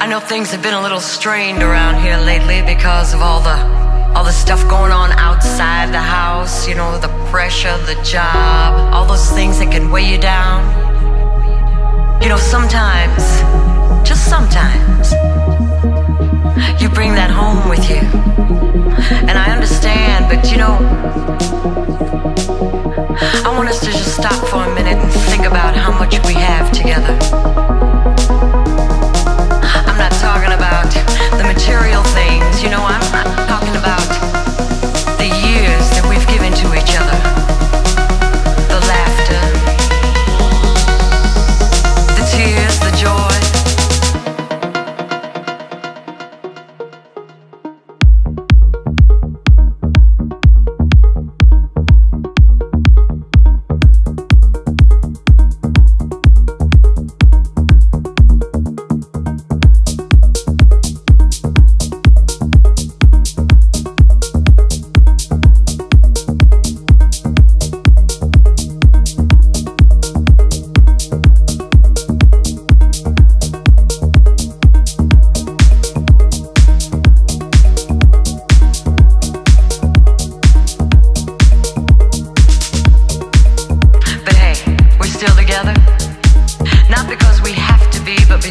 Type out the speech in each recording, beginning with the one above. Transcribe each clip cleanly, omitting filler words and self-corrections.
I know things have been a little strained around here lately because of all the stuff going on outside the house, you know, the pressure, the job, all those things that can weigh you down. You know, sometimes, just sometimes, you bring that home with you. And I understand, but you know, I want us to just stop for a minute and think about how much we have together. I'm not talking about the material things, you know, I'm talking about the years that we've given to each other. The laughter, the tears, the joy.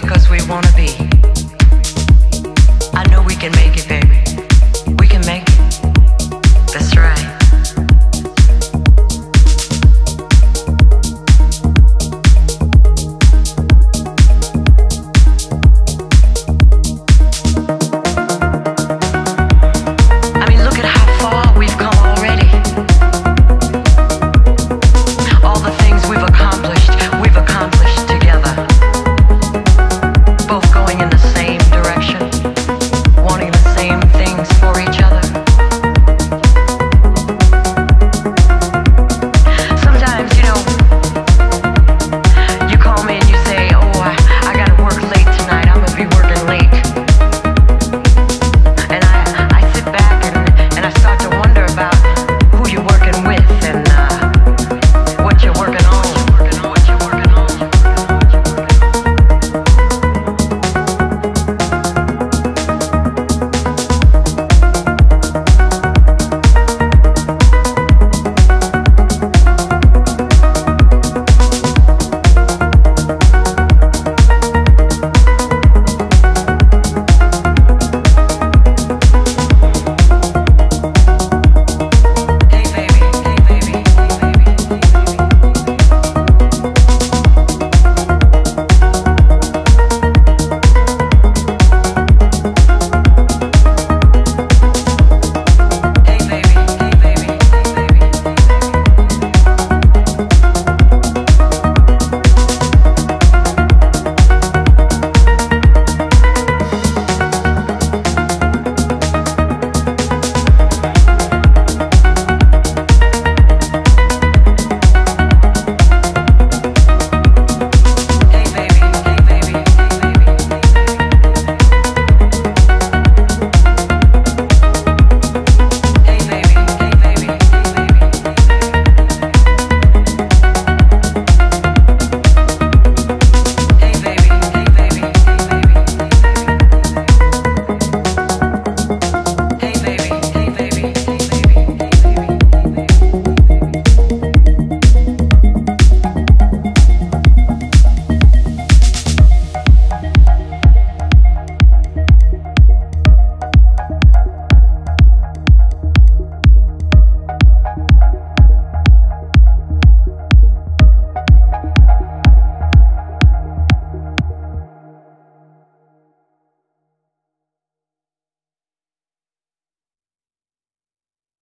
Because we want to be. I know we can make it better.